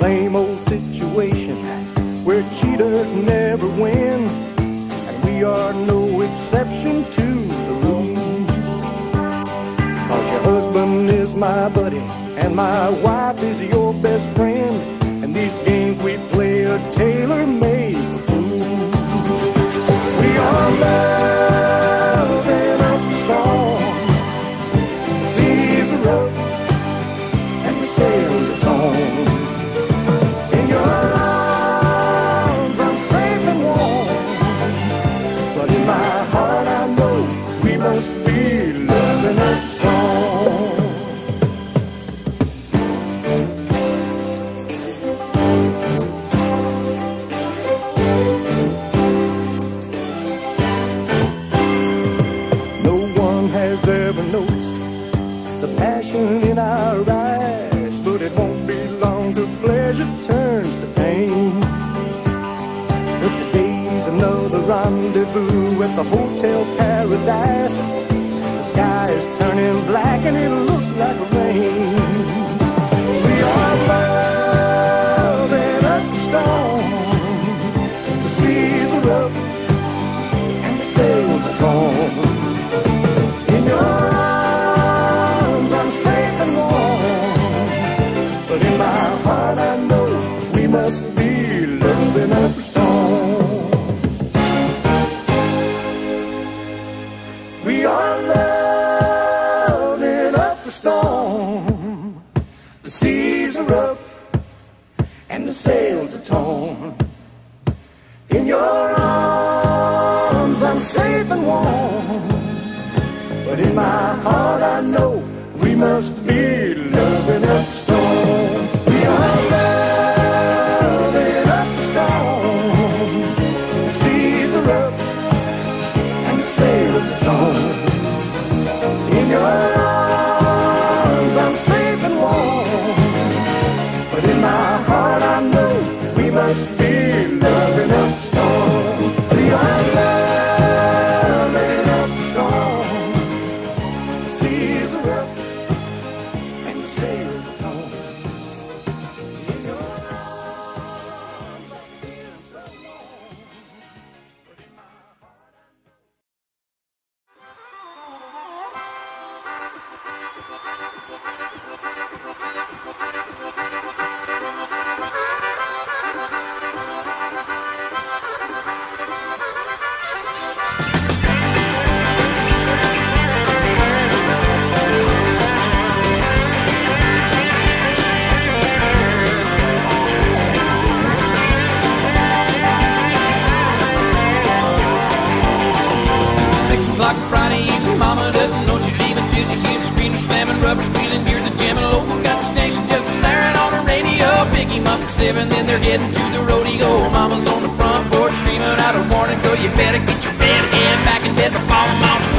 same old situation where cheaters never win, and we are no exception to the rule. 'Cause your husband is my buddy and my wife is your best friend, and these games we play are tailor-made for fools. We are love in a storm. The seas are rough and the sails are torn. Ever noticed the passion in our eyes, but it won't be long till pleasure turns to pain. But today's another rendezvous at the hotel paradise. The sky is turning black and it looks like rain. We are love in a storm. The seas are rough and the sails are torn. We are love in a storm. The seas are rough and the sails are torn. In your arms I'm safe and warm, but in my heart I know we must be loving a storm. We are love in a storm. The seas are rough and the sails are torn. Friday evening, mama doesn't know she's leaving till she hears the screamer slamming, rubber squealing, gears a jamming, local gun station just blaring on the radio. Pick him up at 7, then they're heading to the rodeo. Mama's on the front porch screaming out a warning, girl, you better get your red hand back in bed before morning.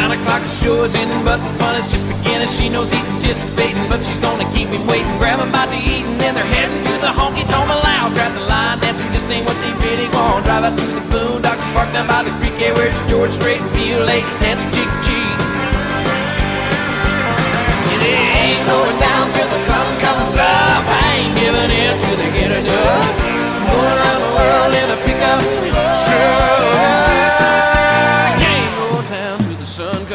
9 o'clock show is ending, but the fun is just beginning. She knows he's anticipating, but she's gonna keep him waiting. Grab him by the eat, and then they're heading to the honky-tonk loud drives the line. This ain't what they really want. Drive out to the boondocks and park down by the creek. Yeah, where's George Strait and Beale Lake? Dance cheek to cheek. And it ain't going down till the sun comes up. I ain't giving in till they get enough. Going around the world in a pickup truck. Ain't going down till the sun comes up.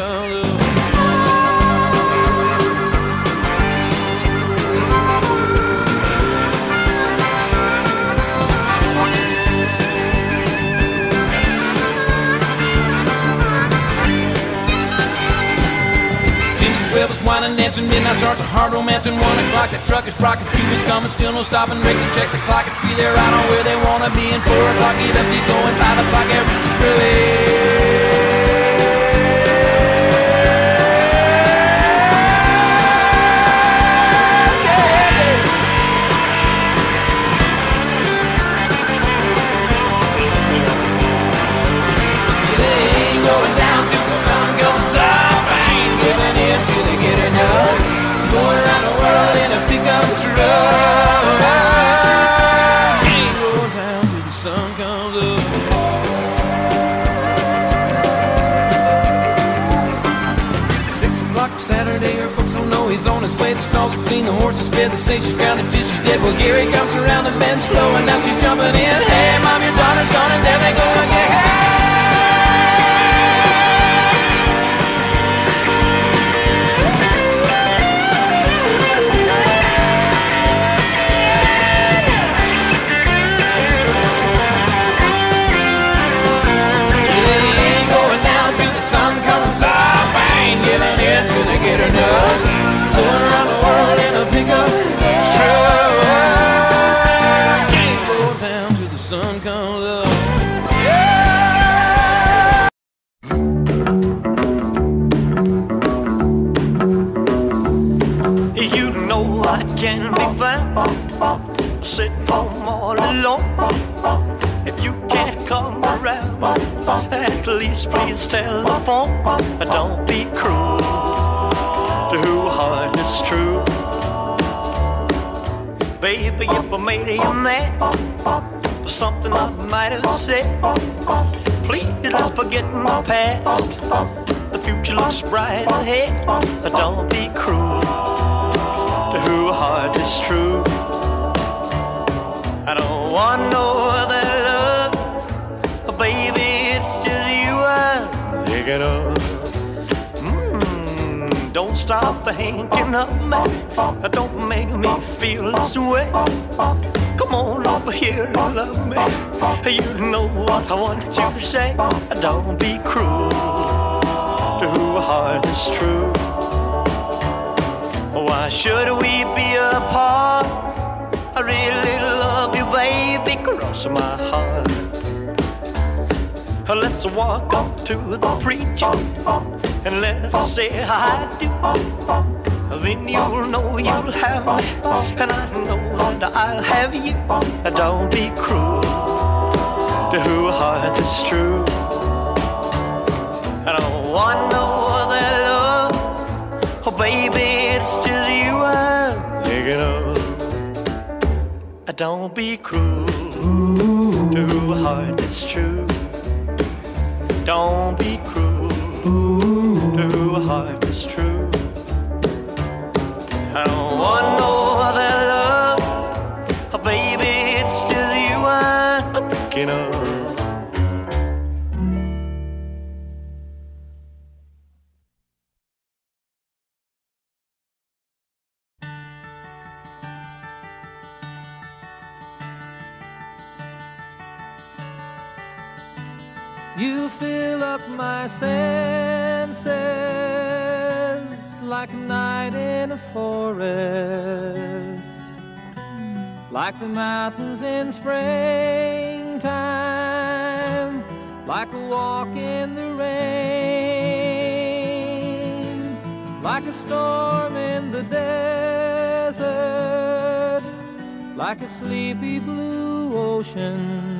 Wine and dancing, midnight starts a hard romance, and 1 o'clock the truck is rocking, 2 is coming, still no stopping. Rick can check the clock at 3, they're right on where they wanna be, and 4 o'clock it up, be going by the clock, average to screw it. They ain't going down till the sun goes up. I ain't giving in till they get. Going around the world in a pickup truck. Ain't going down till the sun comes up. us play the stalls between the horses, spare the sage, she's grounded till she's dead. Well, here it comes around the bend slow, and now she's jumping in. Hey, Mom, your daughter's gone, and there they go again. Sitting home all alone. If you can't come around, at least please tell the phone. Don't be cruel to who heart is true. Baby, if I made you mad for something I might have said, please don't forget my past. The future looks bright ahead. Don't be cruel to who heart is true. I don't want no other love, baby, it's just you I'm thinking of. Don't stop thinking of me, don't make me feel this way. Come on over here and love me, you know what I want you to say. Don't be cruel to who heart is true. Why should we be apart? I really love you, baby, cross my heart. Let's walk up to the preacher and let's say I do. Then you'll know you'll have me, and I know that I'll have you. Don't be cruel to who heart is true. I don't want no other love, oh baby, it's just you I'm thinking of. Don't be cruel to a heart that's true. Don't be cruel to a heart that's true. I don't want no other love, oh baby, it's just you I'm thinking of. You fill up my senses like a night in a forest, like the mountains in springtime, like a walk in the rain, like a storm in the desert, like a sleepy blue ocean.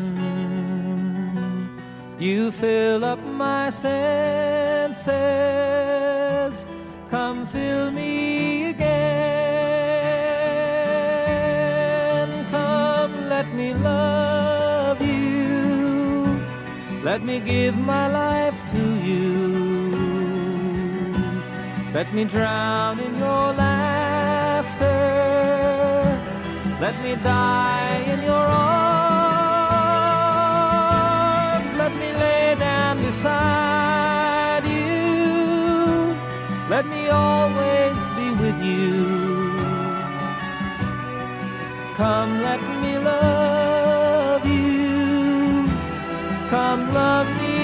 You fill up my senses, come fill me again. Come, let me love you, let me give my life to you. Let me drown in your laughter, let me die in your arms. Beside you, let me always be with you. Come, let me love you. Come, love me.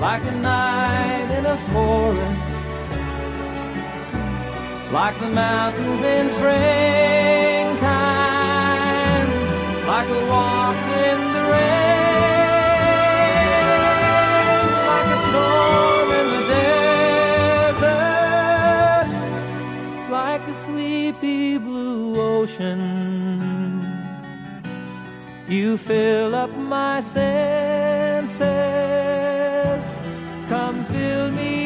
Like a night in a forest, like the mountains in springtime, like a walk in the rain, like a storm in the desert, like the sleepy blue ocean. You fill up my senses, come fill me.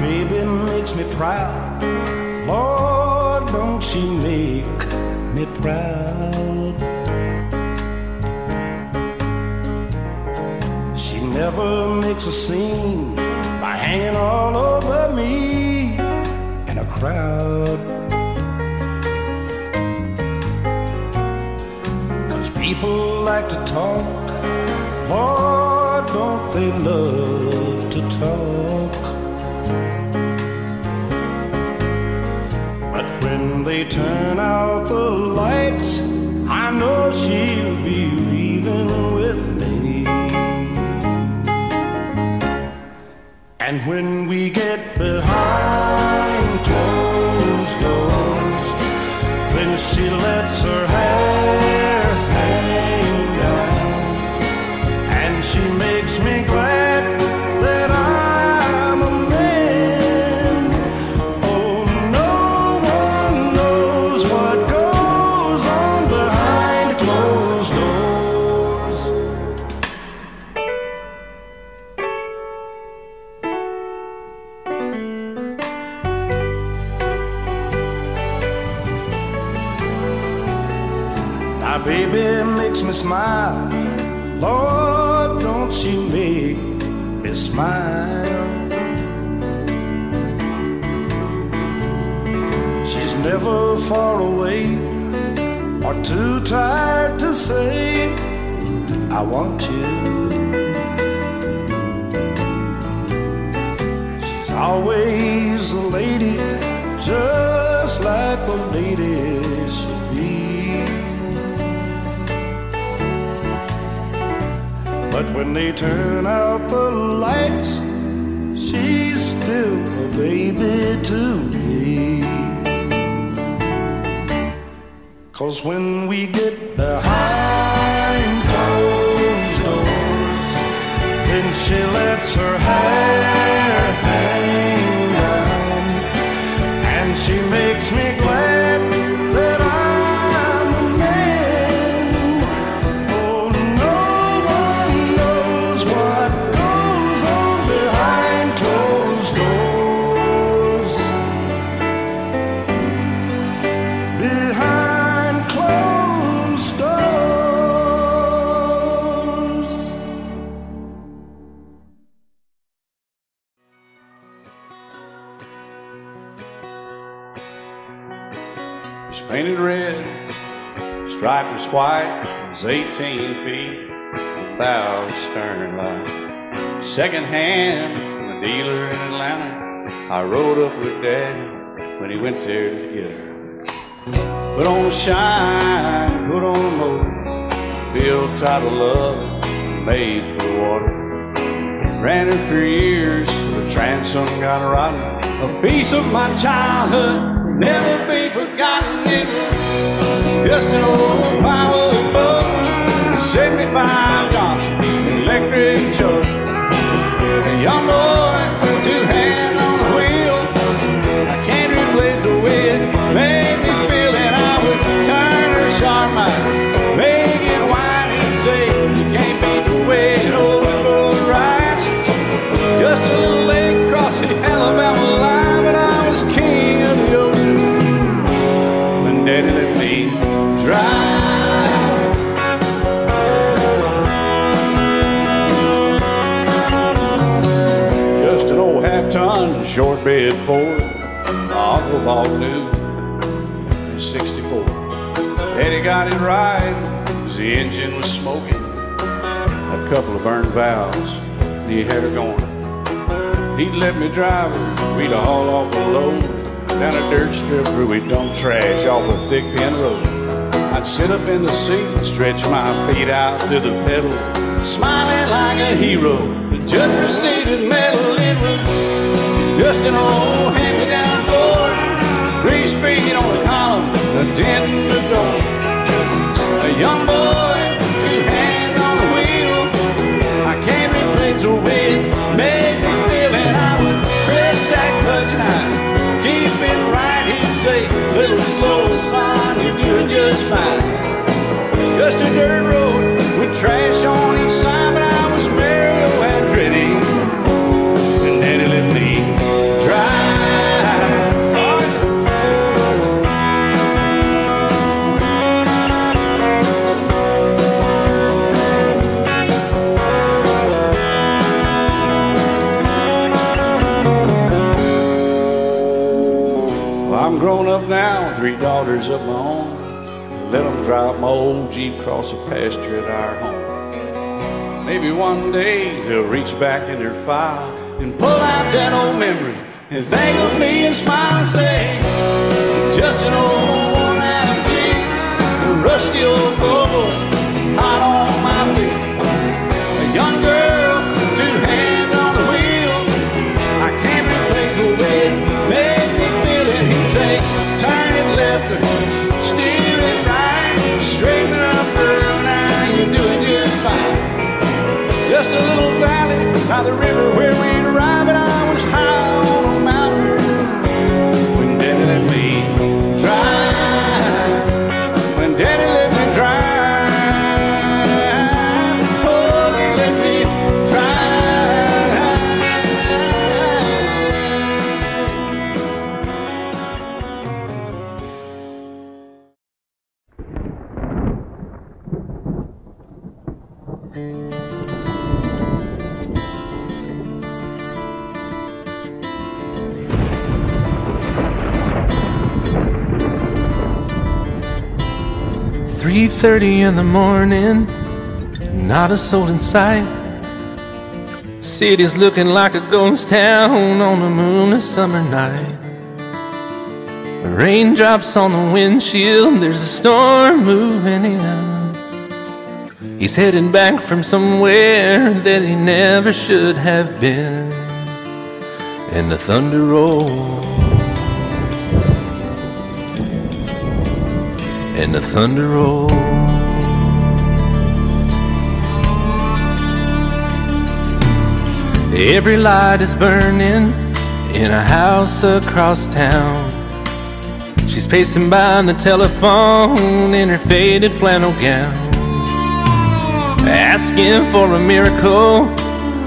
Baby makes me proud, Lord, don't she make me proud. She never makes a scene by hanging all over me in a crowd. 'Cause people like to talk, Lord, don't they love to talk. When they turn out the lights, I know she'll be leaving with me. And when we get behind closed doors, when she lets her hair hang down, and she makes me glad that I'm a man. Oh, baby makes me smile, Lord, don't she make me smile. She's never far away or too tired to say, I want you. She's always a lady, just like a lady should be. But when they turn out the lights, she's still a baby to me. 'Cause when we get behind closed doors, then she lets her hair hang down, and she makes me glad that I'm a man. Painted red, striped was white, it was 18 feet without a stern light. Second hand from a dealer in Atlanta, I rode up with Dad when he went there to get her. Put on the shine, put on the motor, built tight of love, made for water. Ran her for years, the transom got rotten. A piece of my childhood never be forgotten. It's just an old power boat, a 75 Johnson electric jug. A young boy with two hands on the wheel. I can't replace the way it made me feel, and I would turn her sharp mind, make it whine and say, you can't beat the way an old boat rides. Just a little lake across the Alabama line, but I was king of the ocean. Daddy let me drive. Just an old half-ton short bed Ford my uncle bought new. 1964, and he got it right, 'cause the engine was smoking, a couple of burned valves, and he had her going. He'd let me drive her, we'd haul off a load, down a dirt strip where we dump trash off a thick pin road. I'd sit up in the seat and stretch my feet out to the pedals, smiling like a hero, and just proceeded metal. It was just an old hand-me-down Ford, 3-speed on the column, a dent in the door. A young boy, 2 hands on the wheel. I can't replace the way it made me feel, and I would press that clutch and I'd keep it right. He'd say, "Little soul, son, you're doing just fine." Just a dirt road with trash on each side, but I was Mario Andretti, and Daddy let me drive. I'm grown up now, 3 daughters of my own. Let them drive my old Jeep across the pasture at our home. Maybe one day they'll reach back in their file and pull out that old memory and think of me and smile and say, just an old one-eyed pig, a rusty old Volvo, hot on my feet. A young girl, 2 hands on the wheel. I can't replace the way it made me feel. And he'd say, turn it left or steer it right, straighten up, girl, now you're doing just fine. Just a little valley by the river where we'd arrive, and I was high on a mountain when Daddy let me drive. When Daddy let me drive. Thirty in the morning, not a soul in sight. City's looking like a ghost town on a moonless summer night. Raindrops on the windshield, there's a storm moving in. He's heading back from somewhere that he never should have been. And the thunder rolls, and the thunder rolls. Every light is burning in a house across town. She's pacing by on the telephone in her faded flannel gown, asking for a miracle,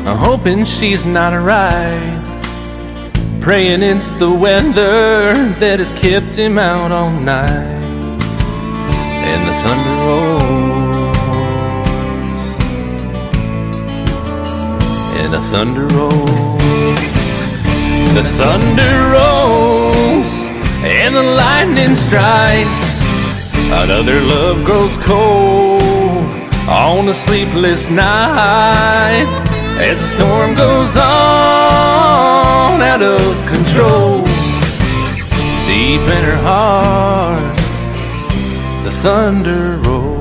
hoping she's not alright, praying it's the weather that has kept him out all night. And the thunder rolls, and the thunder rolls. The thunder rolls, and the lightning strikes. Another love grows cold on a sleepless night. As the storm goes on out of control, deep in her heart, the thunder rolls.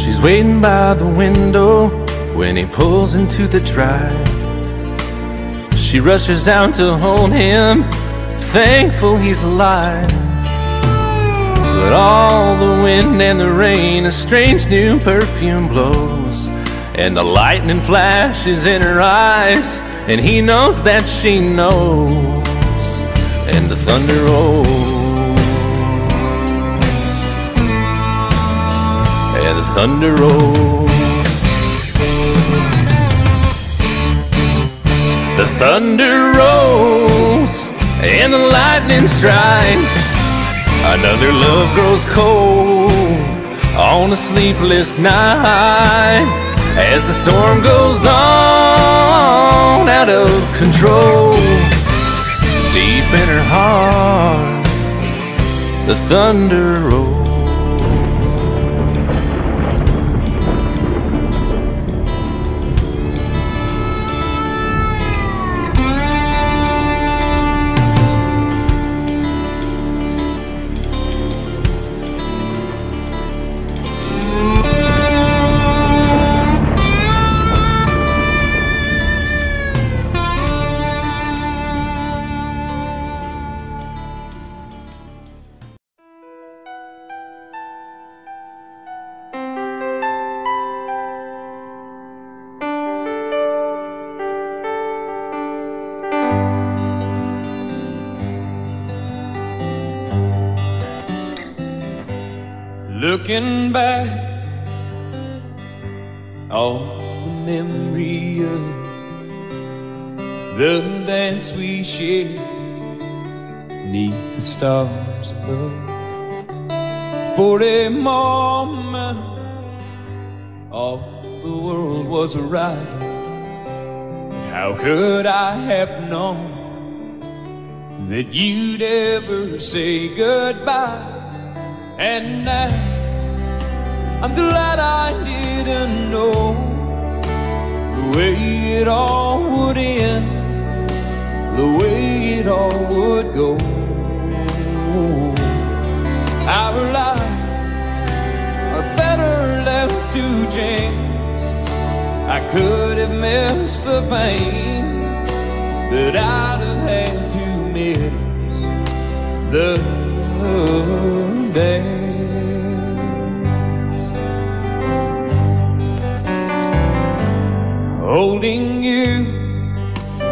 She's waiting by the window when he pulls into the drive. She rushes out to hold him, thankful he's alive. But all the wind and the rain, a strange new perfume blows, and the lightning flashes in her eyes, and he knows that she knows. And the thunder rolls, and the thunder rolls. The thunder rolls, and the lightning strikes. Another love grows cold on a sleepless night as the storm goes on out of control. Deep in her heart, the thunder rolls. Looking back on the memory of the dance we shared neath the stars above. For a moment all the world was a riot. How could I have known that you'd ever say goodbye? And now I'm glad I didn't know the way it all would end, the way it all would go. Our lives are better left to chance. I could have missed the pain, but I'd have had to miss the day. Holding you, I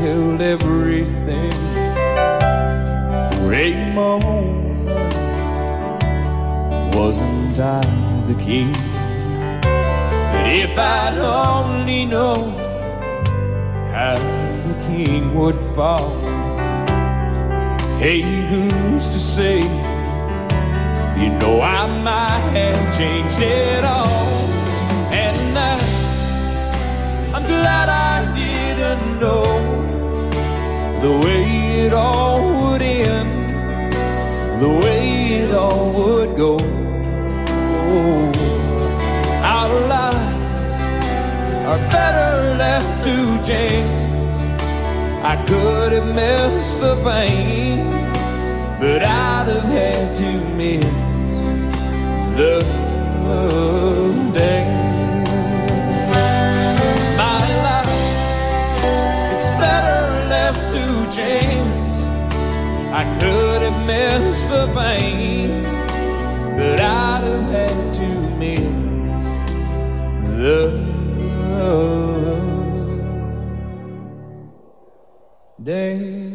held everything for a moment. Wasn't I the king? But if I'd only known how the king would fall. Hey, who's to say? You know I might have changed it all. And now I'm glad I didn't know the way it all would end, the way it all would go. Oh, our lives are better left to chance. I could have missed the pain, but I'd have had to miss the day. Better left to chance. I could have missed the pain, but I'd have had to miss the day.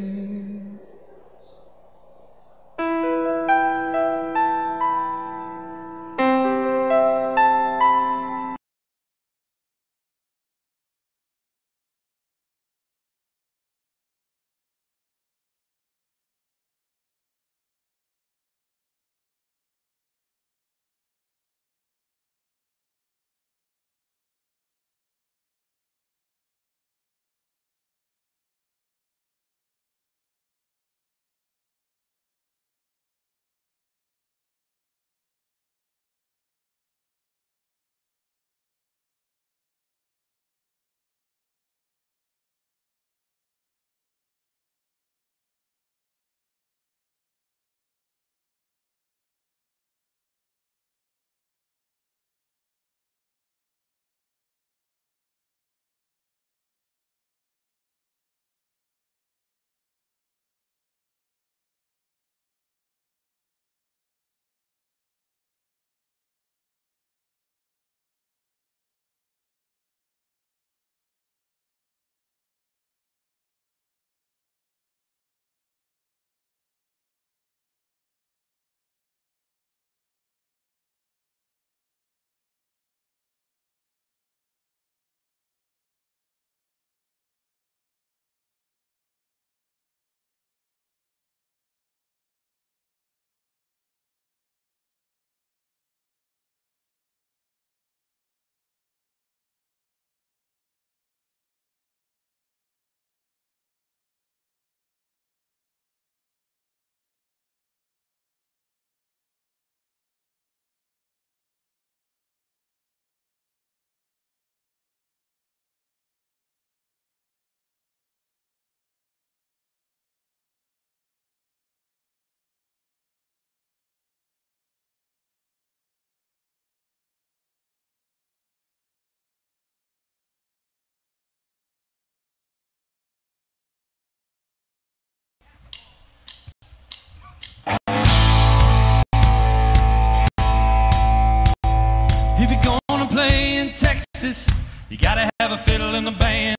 Texas, you gotta have a fiddle in the band.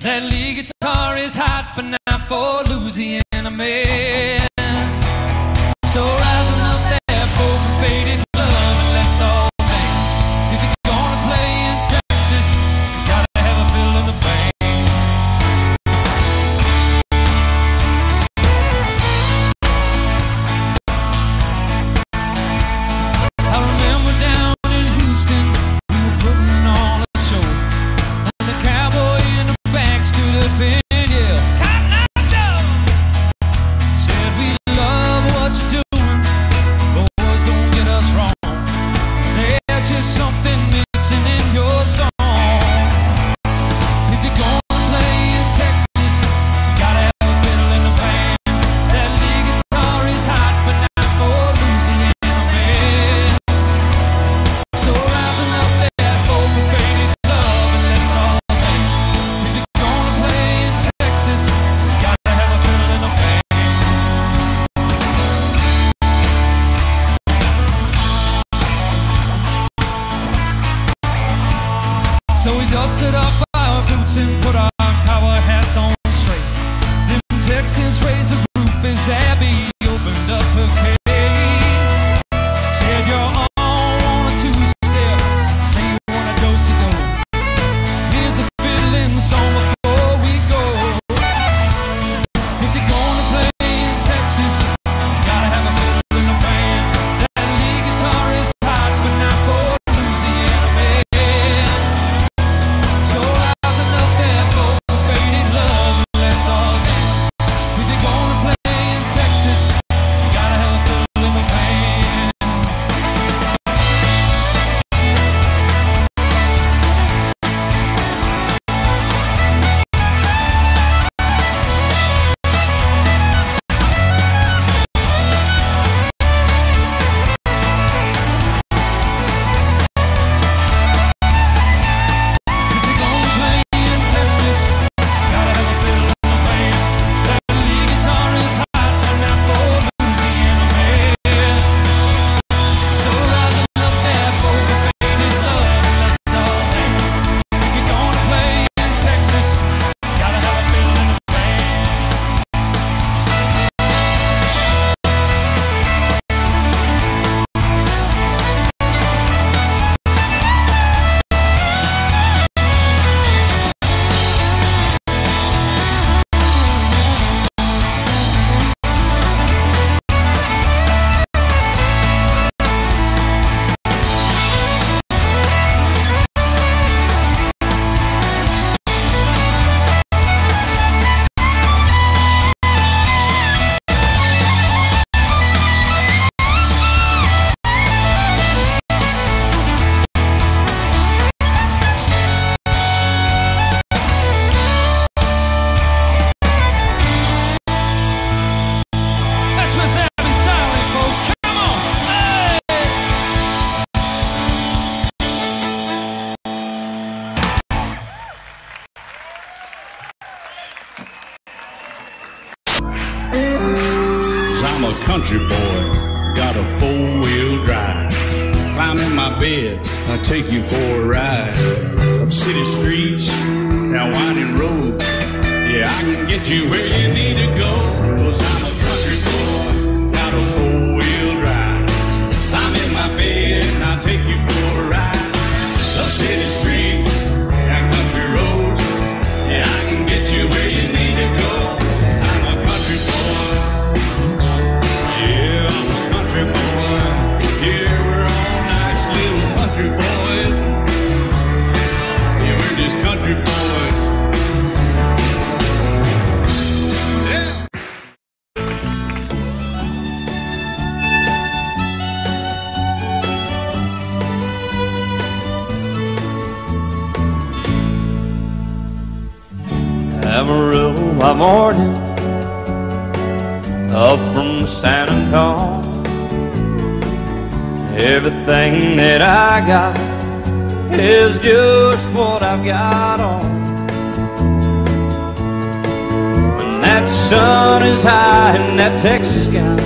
That lead guitar is hot, but not for Louisiana man. So rising up that broken, faded love, and let's all dance. If you're gonna play in Texas, you gotta have a fiddle in the band. I remember down in Houston, we were putting on a show, and the cowboy in the back stood up in. So we dusted off our boots and put our power hats on straight. Then Texas raised the roof as Abby opened up her case. Said you're all on a two-step, say you want a do-si-do. Here's a fiddling song before we go. If you're gonna play in Texas, you gotta have a fiddle in the band. That lead guitar is hot, but not for Louisiana man. I'm a country boy, got a four-wheel drive. Climb in my bed, I'll take you for a ride. Up city streets, down winding roads. Yeah, I can get you where you need to go. 'Cause I'm a country boy, got a four-wheel drive. Climb in my bed, and I'll take you for a ride. Up city streets, down country roads. Yeah, I can get you where you need to go. Amarillo morning, up from San Antonio. Everything that I got is just what I've got on. When that sun is high in that Texas sky,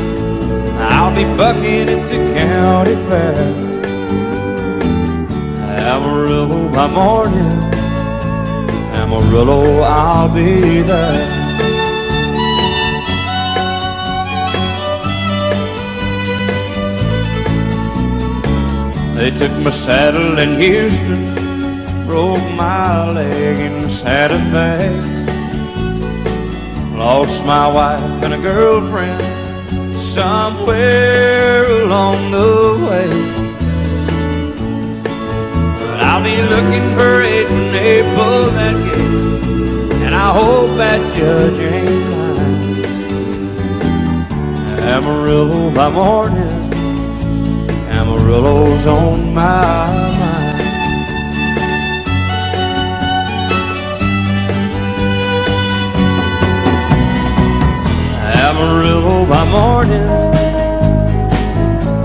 I'll be bucking into county fair. Amarillo by morning, Amarillo I'll be there. They took my saddle in Houston, broke my leg in Saddleback, lost my wife and a girlfriend somewhere along the way. But I'll be looking for it when they pull that gate, and I hope that judge ain't lying. Amarillo by morning, Amarillo's on my mind. Amarillo by morning,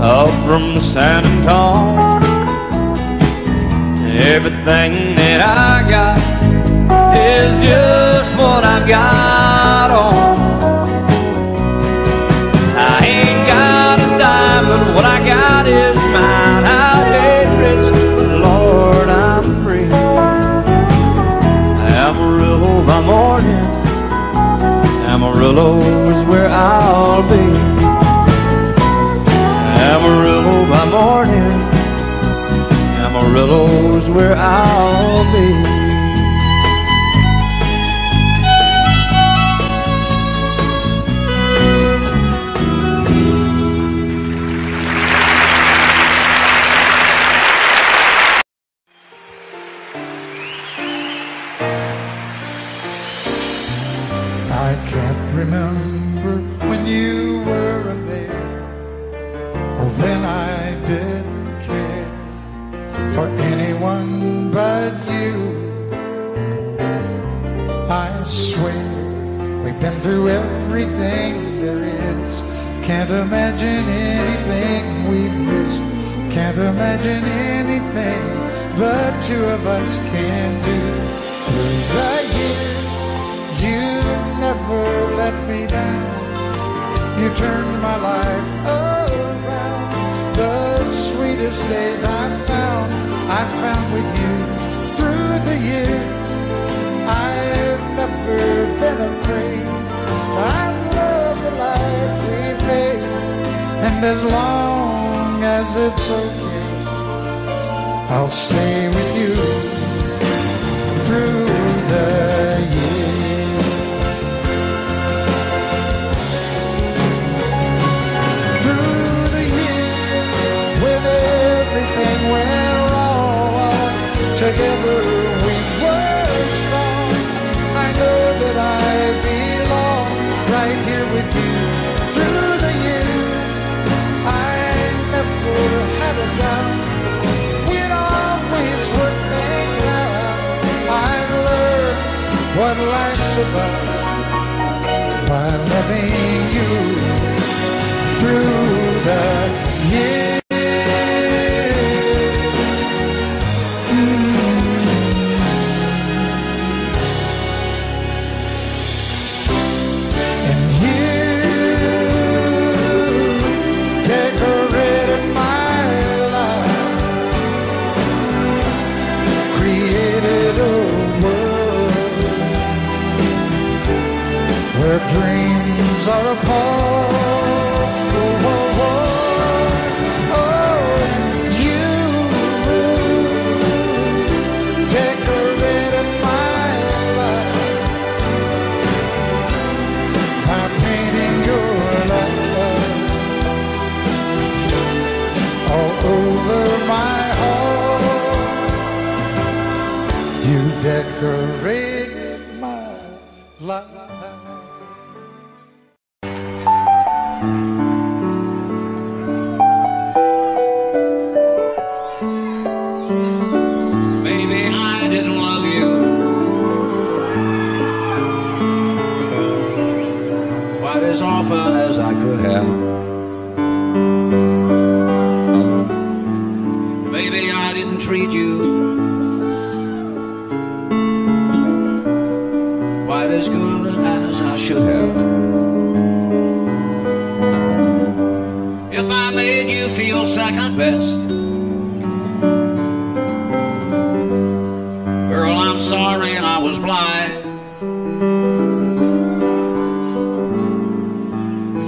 up from the San Antonio. Everything that I got is just what I got on. I ain't got a diamond, what I got is mine. I'll be rich, but Lord, I'm free. Amarillo by morning, Amarillo is where I'll be. Amarillo by morning, Amarillo is where I'll be. If I made you feel second best, was blind,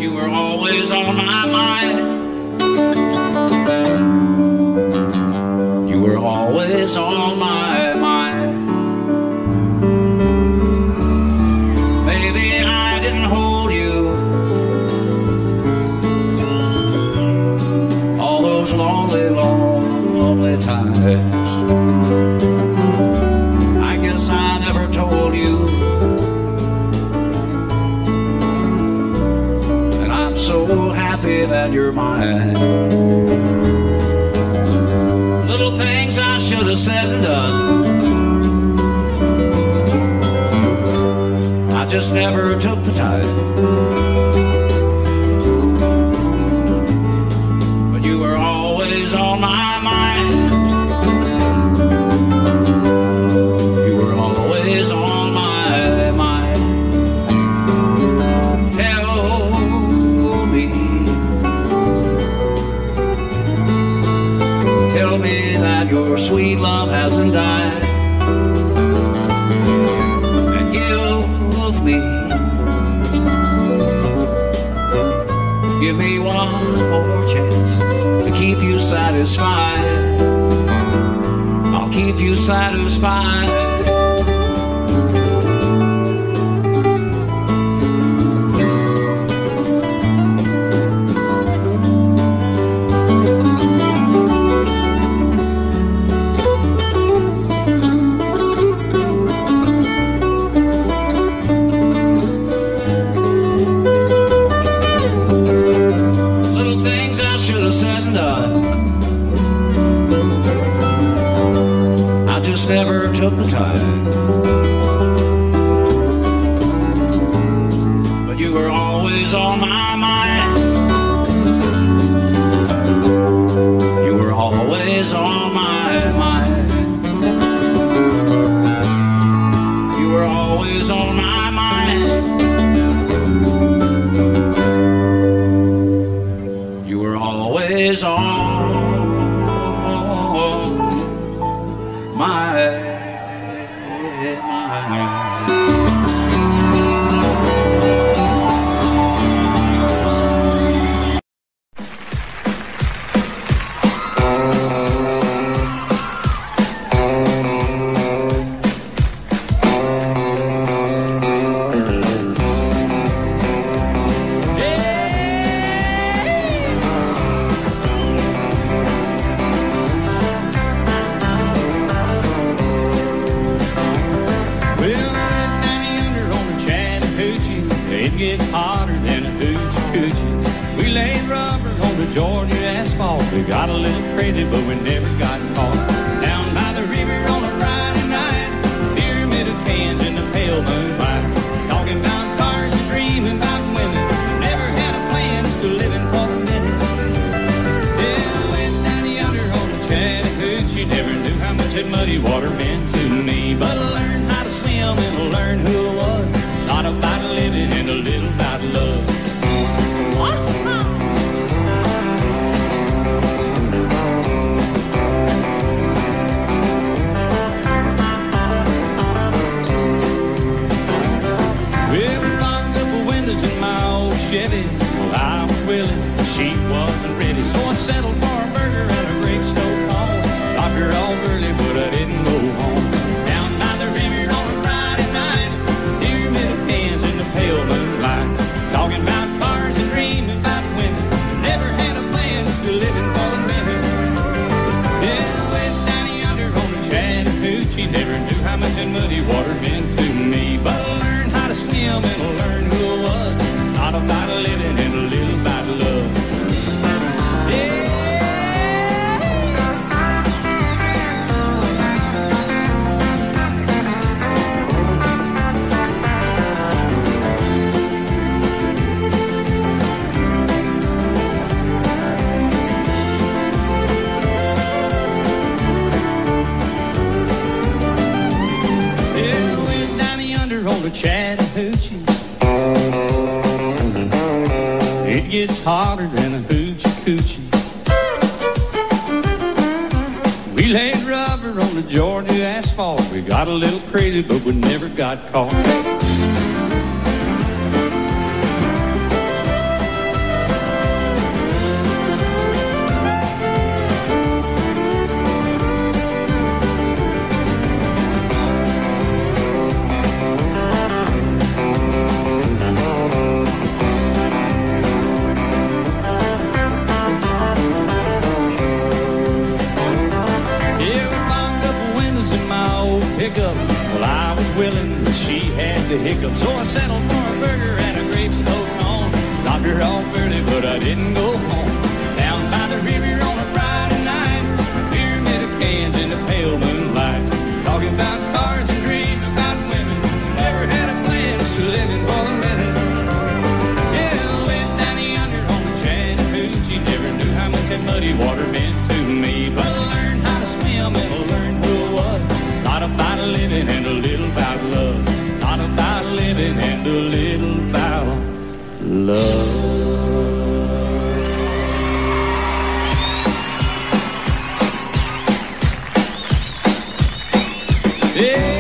you were always on my mind. You were always on my mind. Baby, I didn't hold you all those lonely, long, lonely times. I never told you, and I'm so happy that you're mine. Little things I should have said and done, I just never took the time. But you were always on my mind. Your sweet love hasn't died, and give me one more chance to keep you satisfied. I'll keep you satisfied. Never took the time, but you were always on my mind. You were always on my mind. You were always on my mind. You were always on my. Georgia asphalt. We got a little crazy, but we never got caught. Well, I was willing, but she had the hiccup. So I settled for a burger and a grape soda on. Knocked her off early, but I didn't go home. Down by the river on a Friday night, a pyramid of cans in the pale moonlight. Talking about cars and dreams about women. Never had a plan, just living for a minute. Yeah, I went down yonder on the Chattahoochee. Never knew how much that muddy water meant to me, but I learned how to swim and I learned who I was. Not about living and a little about love. Not about living and a little about love. Yeah.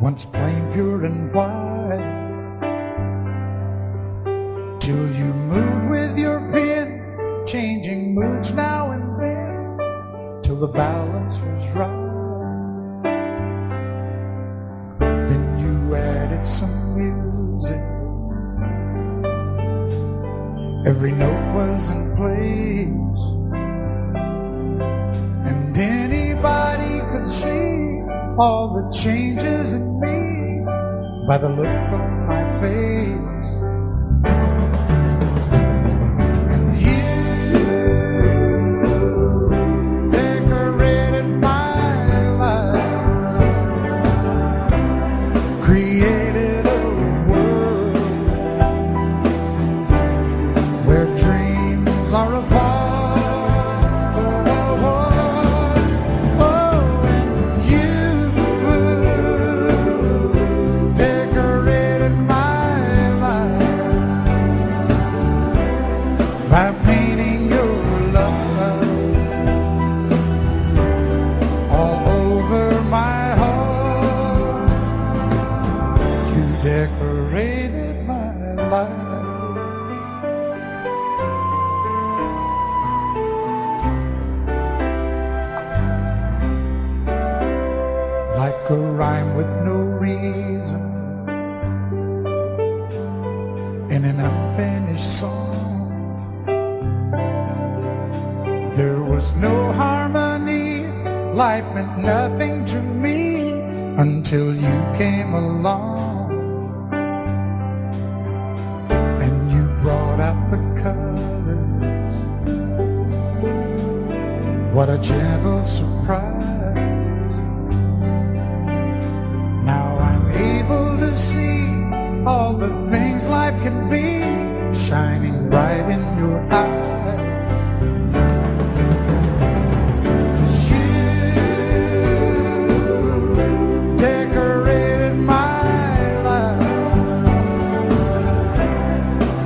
Once plain, pure till you moved with your pen, changing moods now and then, till the balance was right. Then you added some music, every note was in place, and anybody could see all the changes in me by the look on my face. By painting your love all over my heart, you decorated my life like a rhyme with no reason in an unfinished song. There was no harmony, life meant nothing to me until you came along and you brought out the colors. What a gentle surprise. Now I'm able to see all the things life can be, shining bright in your eyes.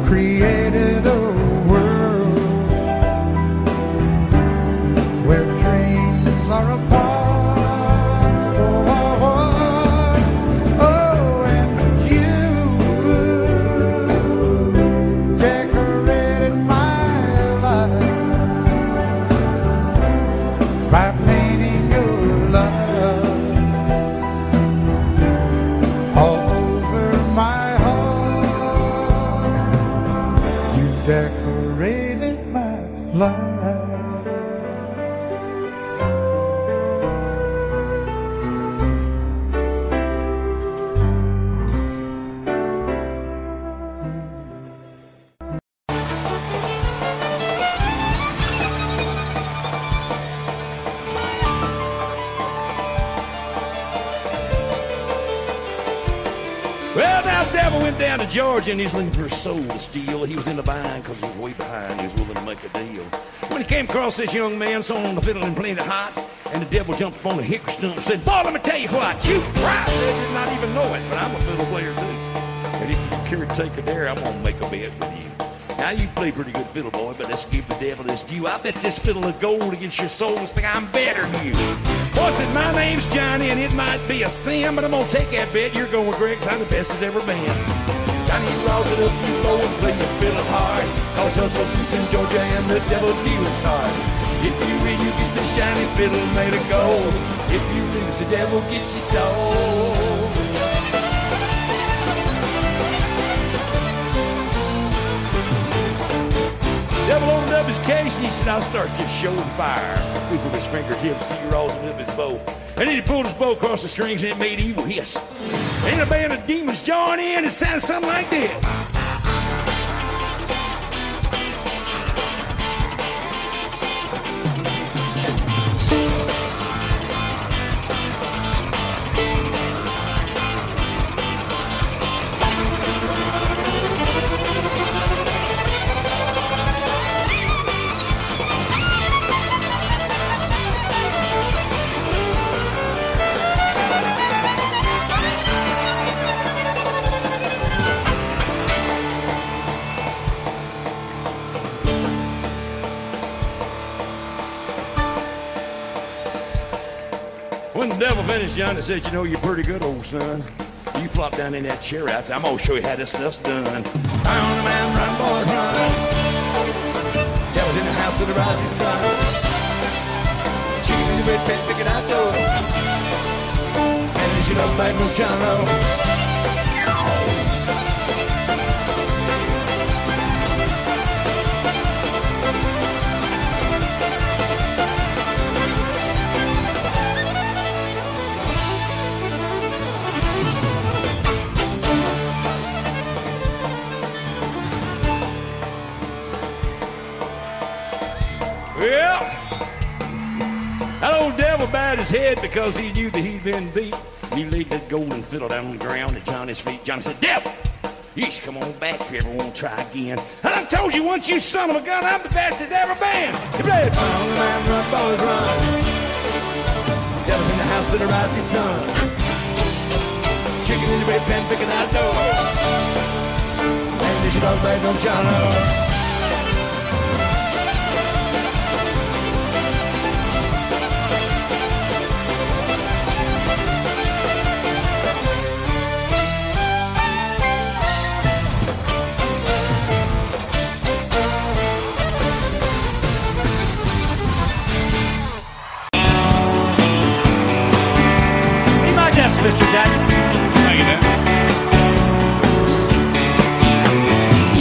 Created a world where dreams are apart. Oh, oh, oh, and you decorated my life by painting your love all over my. Decorated my life. Well, now the devil went down to Georgia and he's looking for a soul to steal. He was in the bind because he was way behind. He was willing to make a deal. When he came across this young man, song on the fiddle and playing it hot, and the devil jumped up on the hickory stump and said, "Boy, let me tell you what, you probably did not even know it, but I'm a fiddle player too. And if you care to take a dare, I'm going to make a bet with you. Now, you play pretty good fiddle, boy, but let's give the devil his due. I bet this fiddle of gold against your soul and think I'm better than you. Boy," said, "my name's Johnny, and it might be a sin, but I'm going to take that bet. You're going with Greg, because I'm the best as ever been. Johnny, rolls it up, you blow and play your fiddle hard. Cause hustle's loose in Georgia, and the devil deals cards. If you win, you get the shiny fiddle made of gold. If you lose, the devil gets you sold." Devil opened up his case, and he said, "I'll start this show and fire." From his fingertips, he rolls it up his bow. And then he pulled his bow across the strings and it made evil hiss. And a band of demons joined in. It sounded something like this. When the devil finished, Johnny said, "You know, you're pretty good, old son. You you flop down in that chair out there, I'm gonna show you how this stuff's done. Run, man, run, boy, run. That was in the house of the rising sun. Chicken in the red pit, picking out dough. And you don't like no channel. Well, that old devil bowed his head because he knew that he'd been beat. He laid that golden fiddle down on the ground at Johnny's feet. Johnny said, "Devil, you should come on back if you ever want to try again. And I told you once, you son of a gun, I'm the best that's ever been." He played, "Run, man, run, boys, run. Devil's in the house of the rising sun. Chicken in the red pan, picking out dough. And they should all bag no Johnny." Mr. Jackson. Thank you, Dad.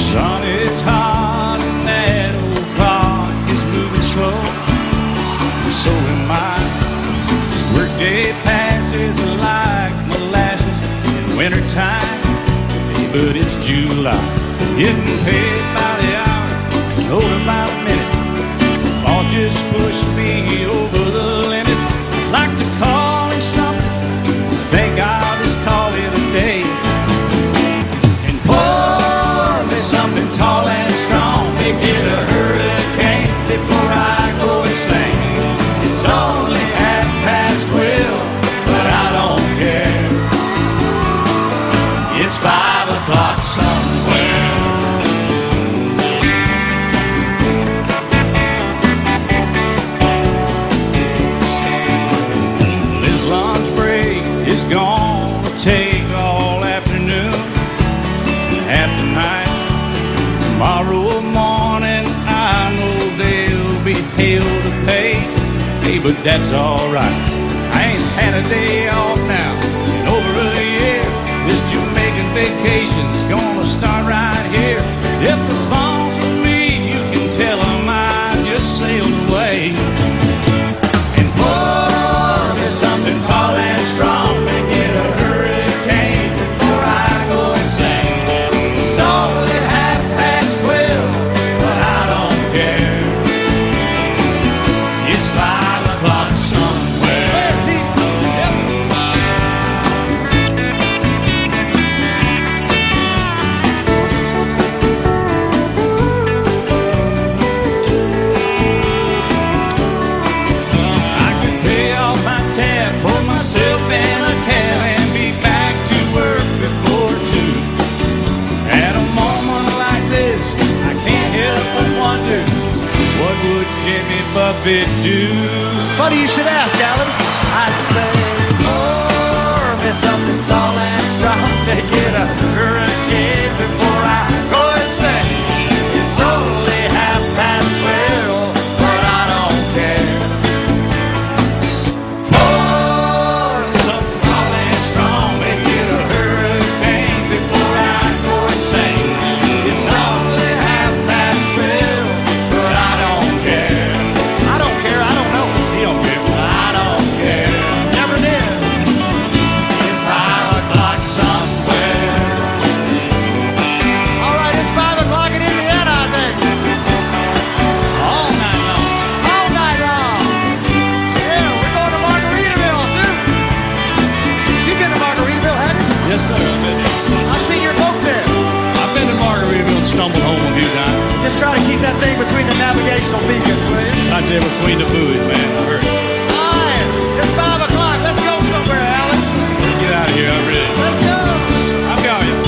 Son, it's hot and that old clock is moving slow. And so am I. Workday passes like molasses in wintertime. But it's July. Getting paid by the hour, loaded by the minute. All just push me over the limit. I'd like to call him something. Thank God it's called it a day. And pour me something tall and strong. They get a hurricane before I go insane. It's only 12:30, but I don't care. It's 5 o'clock somewhere. Tomorrow morning, I know there'll be hell to pay. Hey, but that's alright. I ain't had a day off now in over a year. This Jamaican vacation's gonna start right here. If the phone's for me, you can tell them I just sailed away. And pour me something tall and strong. Jimmy Buffett do. Buddy, you should ask, Alan. I'd say, pour me something tall and strong. They get a hurricane before I go insane. It's only 12:30, but I don't care. Pour me something tall and strong. They get a hurricane before I go insane. It's only 12:30, but I don't care. Just try to keep that thing between the navigational beacons, please. I did between the buoys, man. All right, it's 5 o'clock. Let's go somewhere, Alan. Get out of here, I'm ready. Let's go. I'm going.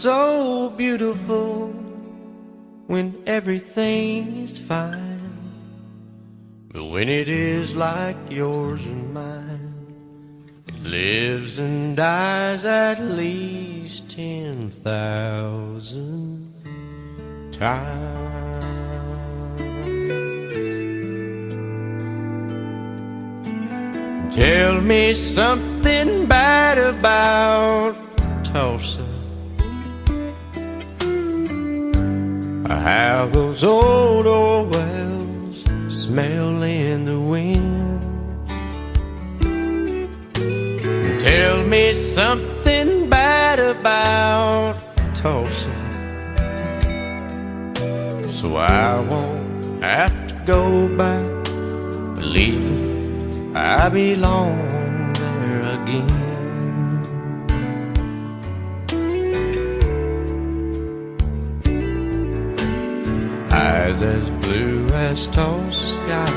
so beautiful when everything is fine, but when it is like yours and mine, it lives and dies at least 10,000 times. Tell me something bad about Tulsa, how those old oil wells smell in the wind. Tell me something bad about Tulsa, so I won't have to go back. Believe me, I belong there again. Eyes as blue as Tulsa sky,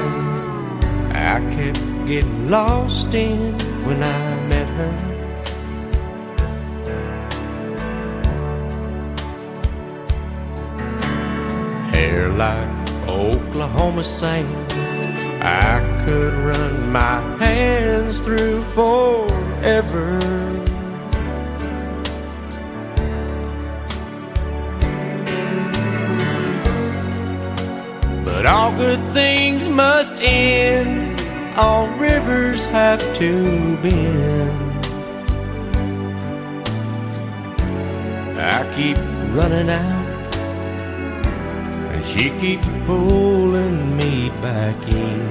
I kept getting lost in when I met her. Hair like Oklahoma sand, I could run my hands through forever. But all good things must end, all rivers have to bend. I keep running out, and she keeps pulling me back in.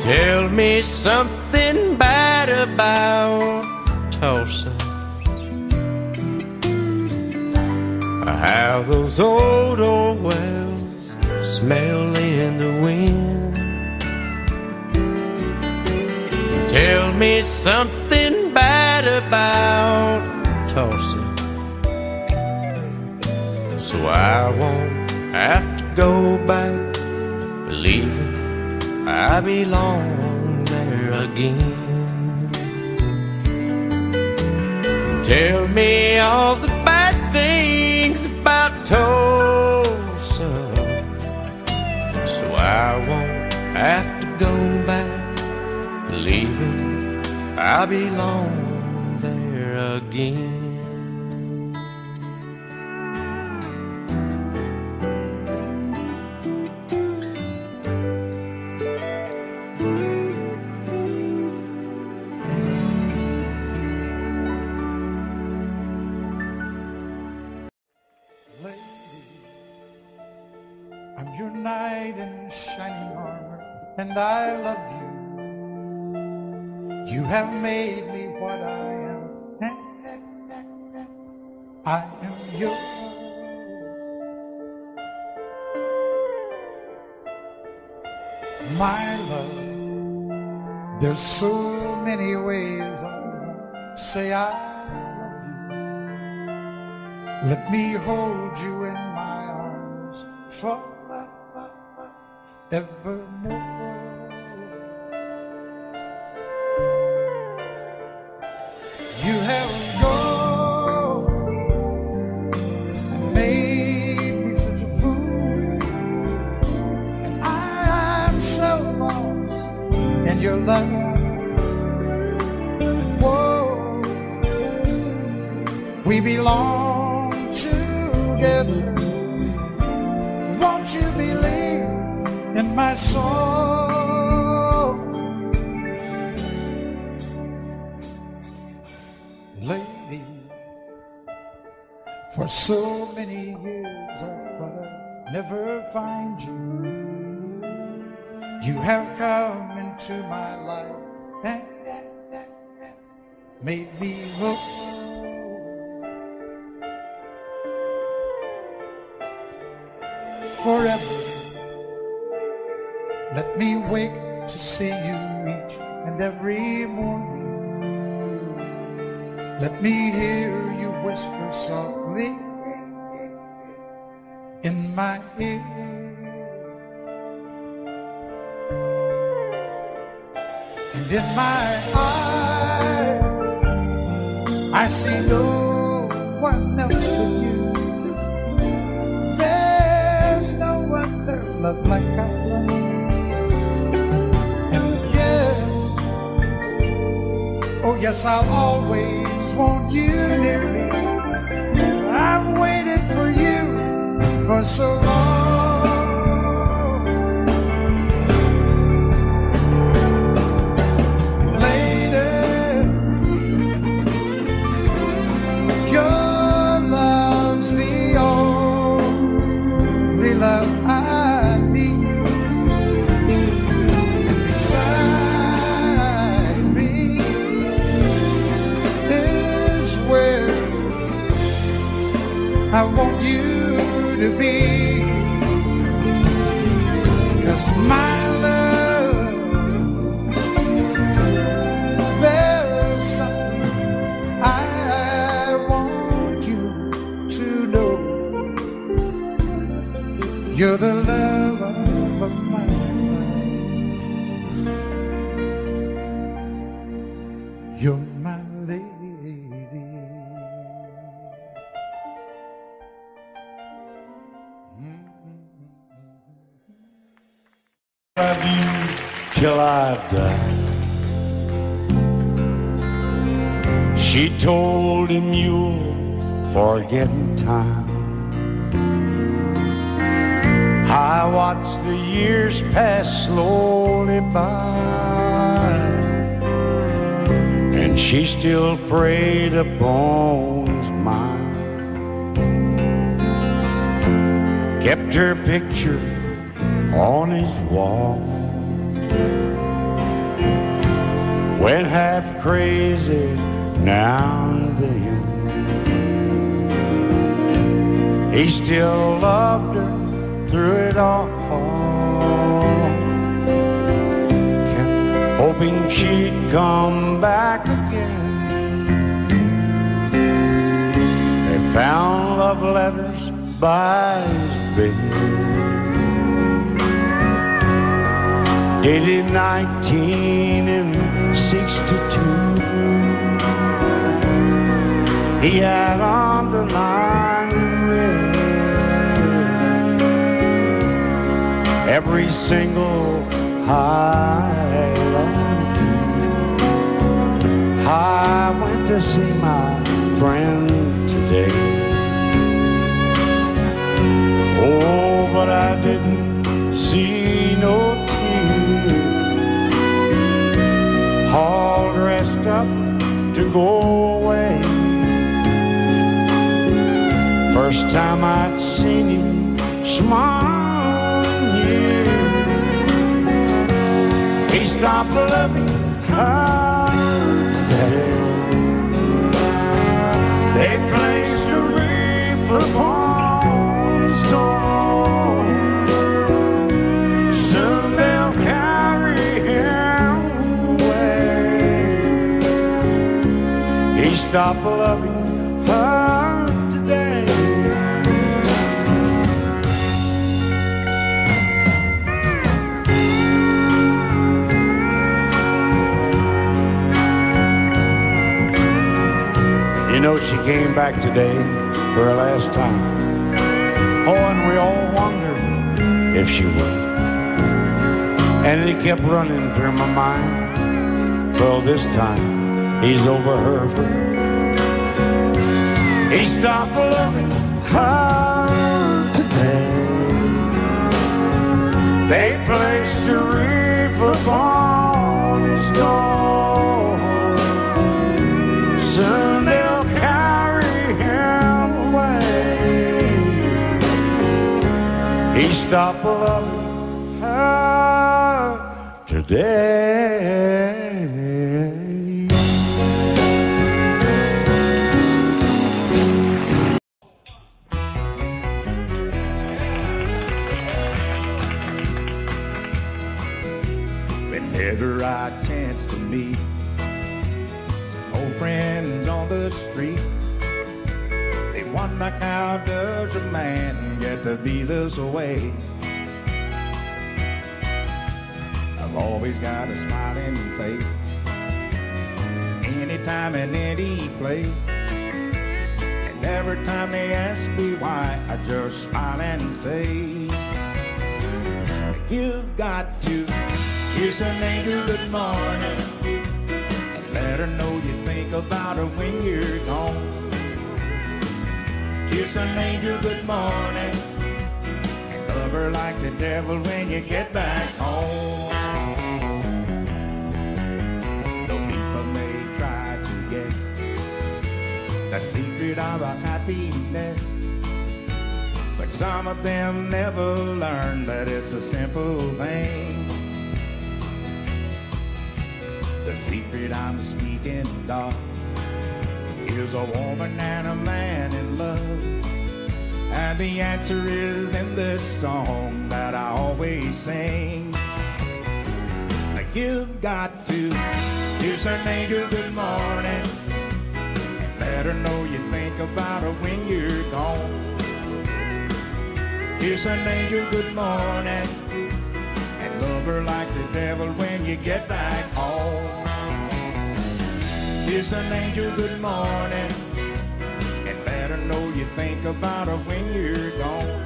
Tell me something bad about Tulsa, how those old oil wells smell in the wind. Tell me something bad about Tulsa, so I won't have to go back. Believe it, I belong there again. Tell me all the bad things about Tulsa, so I won't have to go back. Believe it, I belong there again. And I love you. You have made me what I am, and I am yours. My love, there's so many ways I won't say I love you. Let me hold you in my arms forevermore. You have gone and made me such a fool, and I'm so lost in your love. Whoa, we belong together. Won't you believe in my soul? For so many years I thought I'd never find you. You have come into my life and made me whole. Forever, let me wake to see you each and every morning. Let me hear you whisper softly in my ear. And in my eyes, I see no one else but you. There's no other love like I love. And yes, oh yes, I'll always want you near me. I've waited for you for so long. I want you to be, 'cause my love, there's something I want you to know. You're the love of my life. You're my lady. Love you till I die. She told him, you'll forget in time. I watched the years pass slowly by, and she still preyed upon his mind. Kept her picture on his wall. Went half crazy now and then. He still loved her through it all. Kept hoping she'd come back again. They found love letters by his bed. Dated 1962, he had underlined red every single I love you. I went to see my friend today. Oh, but I didn't see no all dressed up to go away. First time I'd seen him smile in years. He stopped loving her. They placed a wreath upon his door. Soon they'll carry him. He stopped loving her today. You know, she came back today for her last time. Oh, and we all wondered if she would. And it kept running through my mind. Well, this time he's over her friend. He stopped loving her today. They placed a wreath upon his door. Soon they'll carry him away. He stopped loving her today. Whenever I chance to meet some old friends on the street, they wonder how does a man get to be this way. I've always got a smiling face in anytime and any place. And every time they ask me why, I just smile and say, you got to kiss an angel good morning and let her know you think about her when you're gone. Kiss an angel good morning and love her like the devil when you get back home. Though people may try to guess the secret of our happiness, but some of them never learn that it's a simple thing. The secret I'm speaking of is a woman and a man in love, and the answer is in this song that I always sing. Now you've got to kiss an angel good morning and let her know you think about her when you're gone. Kiss an angel good morning and love her like the devil when you get back home. Kiss an angel good morning and let her know you think about her when you're gone.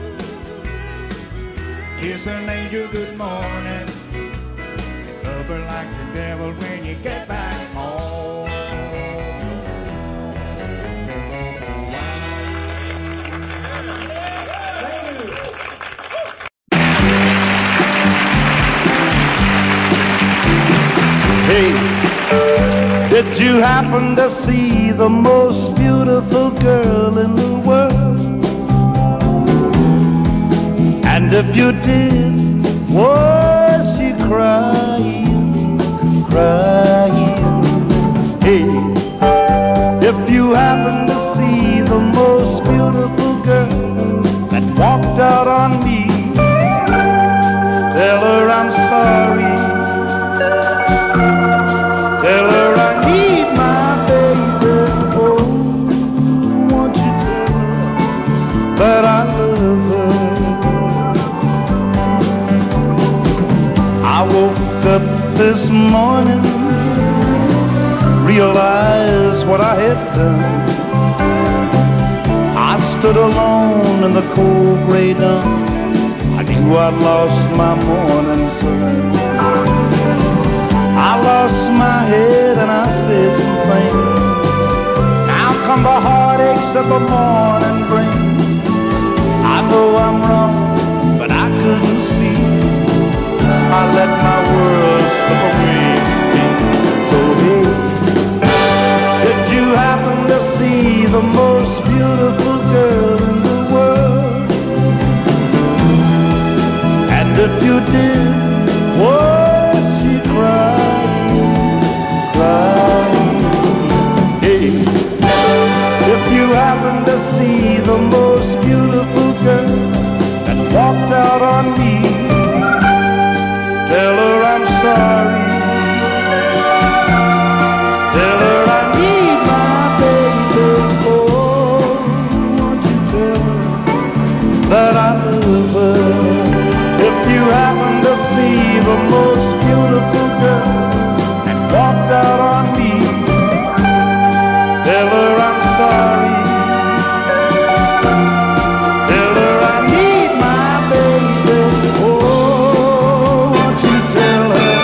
Kiss an angel good morning and love her like the devil when you get back home. Hey, did you happen to see the most beautiful girl in the world? And if you did, was she crying, crying? Hey, if you happen to see the most beautiful girl that walked out on me, tell her I'm sorry. Tell her I need my baby. Oh, won't you tell her that I love her? I woke up this morning, realized what I had done. I stood alone in the cold gray dawn. I knew I'd lost my morning sun. I lost my head and I said some things. Now come the heartaches of the morning brings. I know I'm wrong, but I couldn't see. I let my world slip away from me. So hey, did you happen to see the most beautiful girl in the world? And if you did, was she crying? Hey, if you happen to see the most beautiful girl that walked out on me, tell her I'm sorry. Tell her I need my baby. Oh, won't you tell her that I love her? If you happen to see the most beautiful girl walked out on me, tell her I'm sorry. Tell her I need my baby. Oh, won't you tell her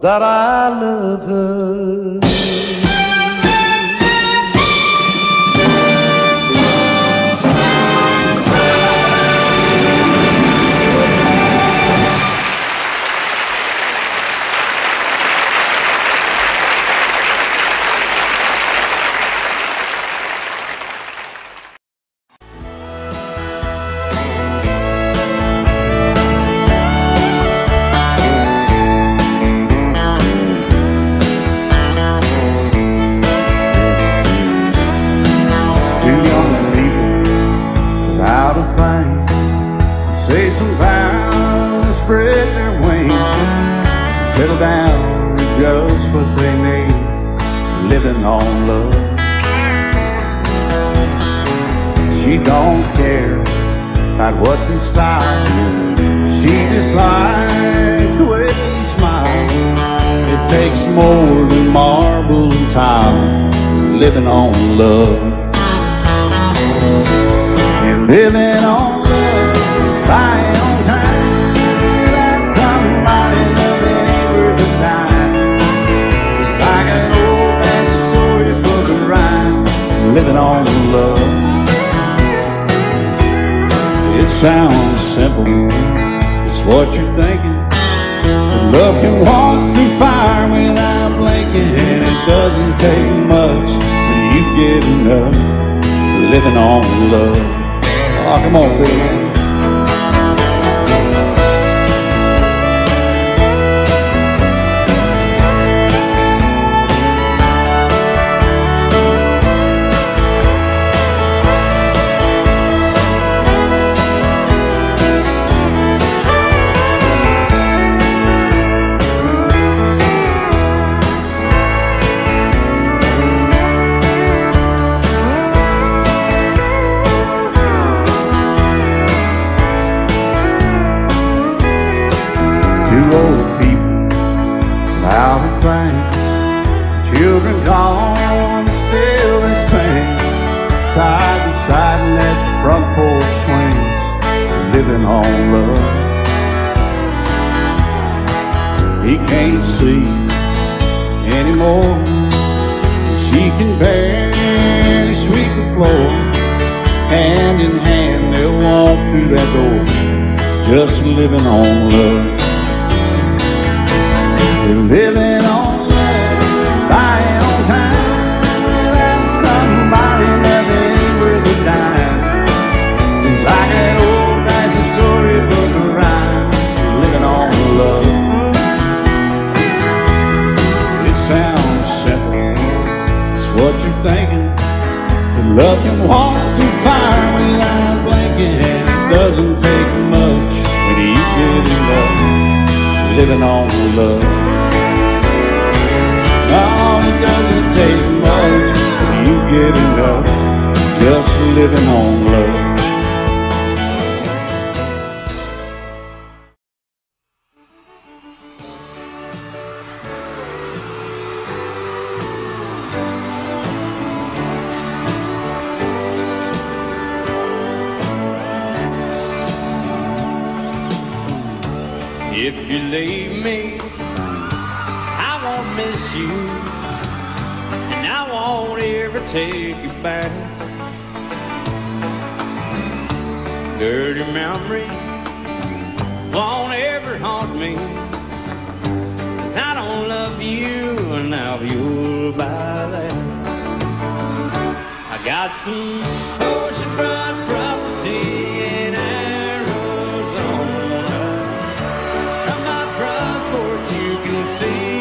that I love her? She dislikes the way you smile. It takes more than marble and tile, living on love. You're living on love, buying on time. That somebody loving ain't worth a dime. It's like an old-fashioned storybook rhyme, living on love. It sounds simple, it's what you're thinking. Love can walk through fire without blinking, and it doesn't take much when you get enough. Living on love. Oh, come on, Phil. Two old people, loud and frank, children gone, still they sing, side to side in that front porch swing, living on love. He can't see anymore, and she can barely sweep the floor. Hand in hand they'll walk through that door, just living on love. Living on love, buying on time, without somebody nothing ain't worth a dime. It's like an old-fashioned storybook rhyme, living on love. It sounds simple, it's what you're thinking. But love can walk through fire without blinking, and it doesn't take much when you get in love, living on love. It doesn't take much when you get enough, just living on love. If you leave me, I won't miss you, and I won't ever take you back. Dirty memory won't ever haunt me, 'cause I don't love you enough, you'll buy that. I got some oceanfront property in Arizona. From my front porch you can see.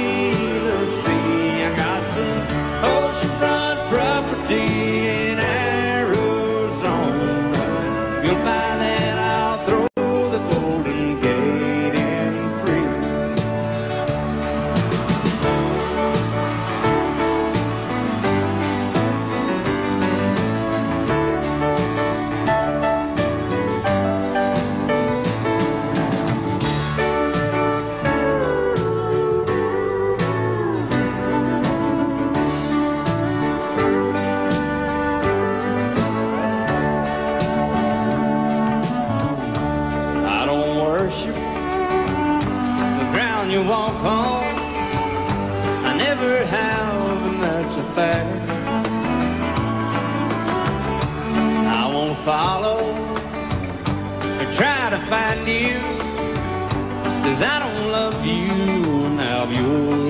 Property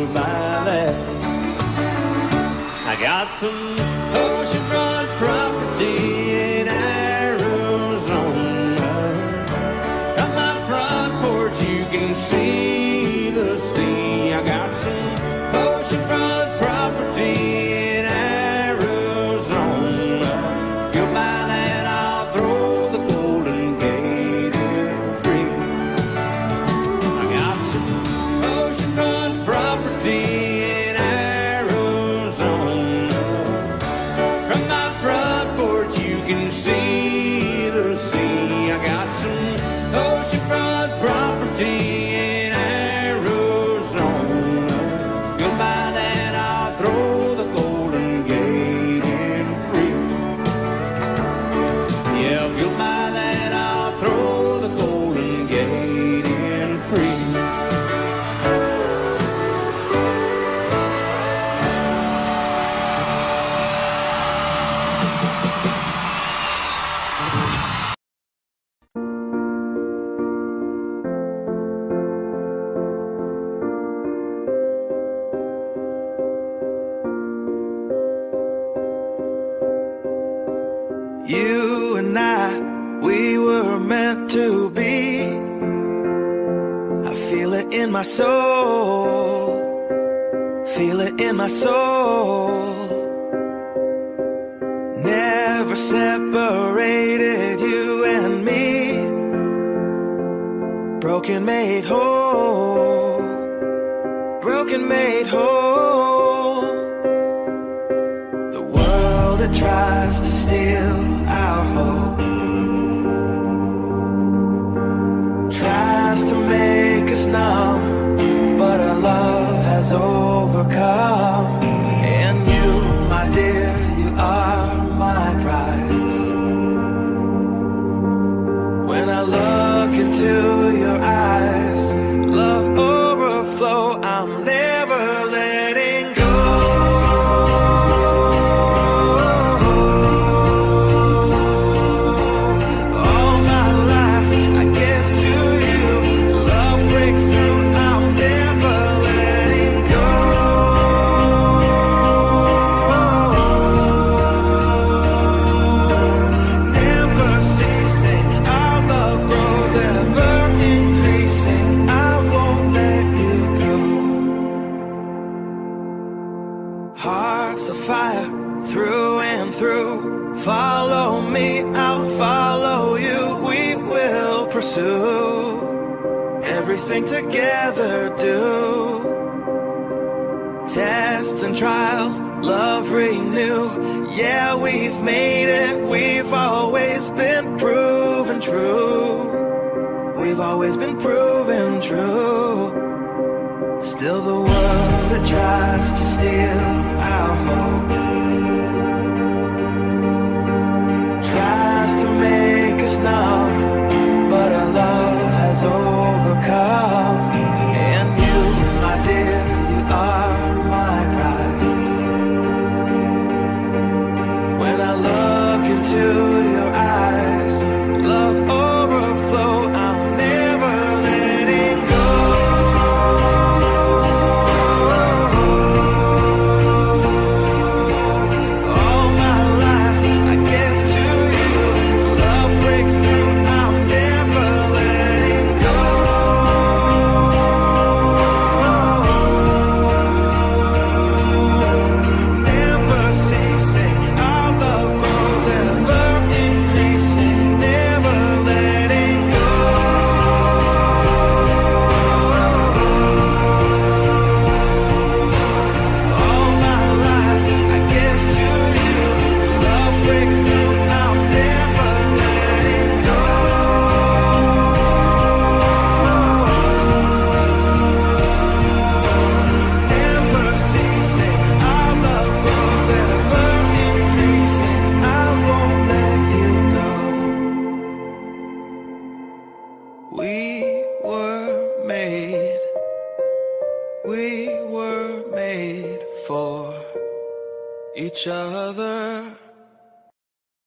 in Arizona. You and I, we were meant to be. I feel it in my soul, feel it in my soul. Never separated, you and me. Broken made whole, broken made whole. The world that tries to steal our hope tries to make us numb, but our love has overcome. And you, my dear, you are my prize. When I look into your eyes, love overflow, I'm never letting go. All my life I give to you. Love breakthrough, I'm never letting go. Hearts of fire, through and through. Follow me, I'll follow you. We will pursue everything together do. Tests and trials, love renew. Yeah, we've made it, we've always been proven true. We've always been proven true. Still the world that tries to steal our hope tries to make us numb, but our love has overcome. And you, my dear, you are my prize. When I look into your eyes, love overflows. We were made for each other.